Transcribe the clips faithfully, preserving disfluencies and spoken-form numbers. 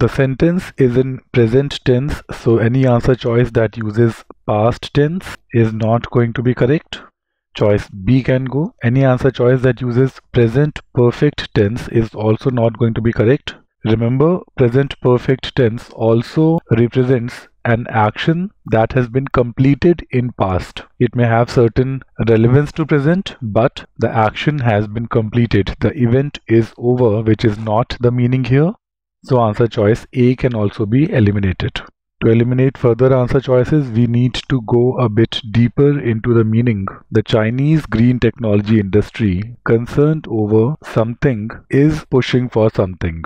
The sentence is in present tense, so any answer choice that uses past tense is not going to be correct. Choice B can go. Any answer choice that uses present perfect tense is also not going to be correct. Remember, present perfect tense also represents an action that has been completed in past. It may have certain relevance to present, but the action has been completed. The event is over, which is not the meaning here. So answer choice A can also be eliminated. To eliminate further answer choices, we need to go a bit deeper into the meaning. The Chinese green technology industry, concerned over something, is pushing for something.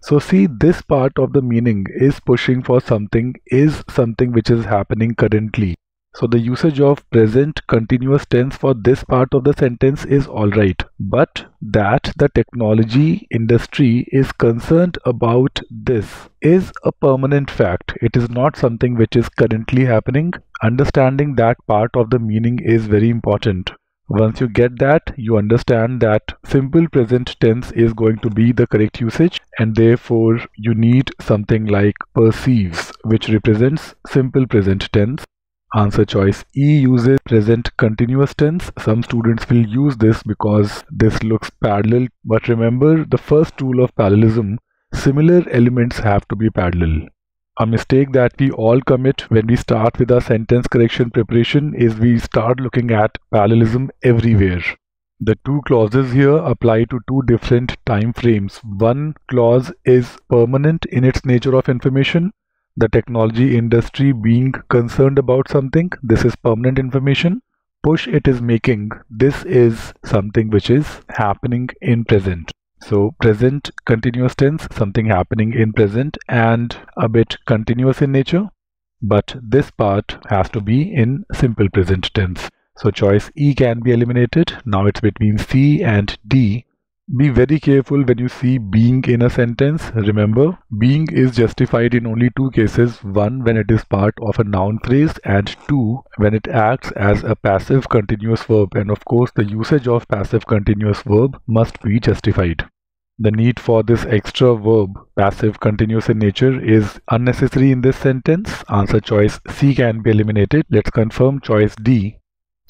So see, this part of the meaning, is pushing for something, is something which is happening currently. So the usage of present continuous tense for this part of the sentence is alright. But that the technology industry is concerned about this is a permanent fact. It is not something which is currently happening. Understanding that part of the meaning is very important. Once you get that, you understand that simple present tense is going to be the correct usage, and therefore you need something like perceives, which represents simple present tense. Answer choice E uses present continuous tense. Some students will use this because this looks parallel, but remember the first rule of parallelism: similar elements have to be parallel. A mistake that we all commit when we start with our sentence correction preparation is we start looking at parallelism everywhere. The two clauses here apply to two different time frames. One clause is permanent in its nature of information. The technology industry being concerned about something, this is permanent information. Push it is making, this is something which is happening in present. So present continuous tense, something happening in present and a bit continuous in nature, but this part has to be in simple present tense. So choice E can be eliminated. Now it's between C and D. Be very careful when you see being in a sentence. Remember, being is justified in only two cases. One, when it is part of a noun phrase, and two, when it acts as a passive continuous verb. And of course, the usage of passive continuous verb must be justified. The need for this extra verb, passive continuous in nature, is unnecessary in this sentence. Answer choice C can be eliminated. Let's confirm choice D.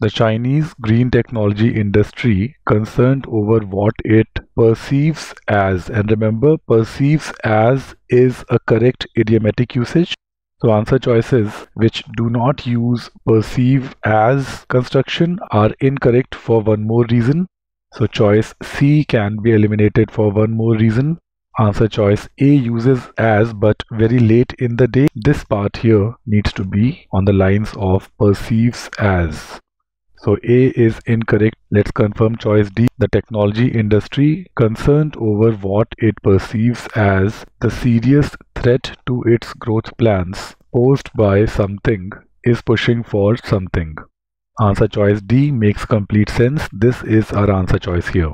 The Chinese green technology industry, concerned over what it perceives as. And remember, perceives as is a correct idiomatic usage. So answer choices which do not use perceive as construction are incorrect for one more reason. So choice C can be eliminated for one more reason. Answer choice A uses as, but very late in the day. This part here needs to be on the lines of perceives as. So A is incorrect. Let's confirm choice D. The technology industry, concerned over what it perceives as the serious threat to its growth plans posed by something, is pushing for something. Answer choice D makes complete sense. This is our answer choice here.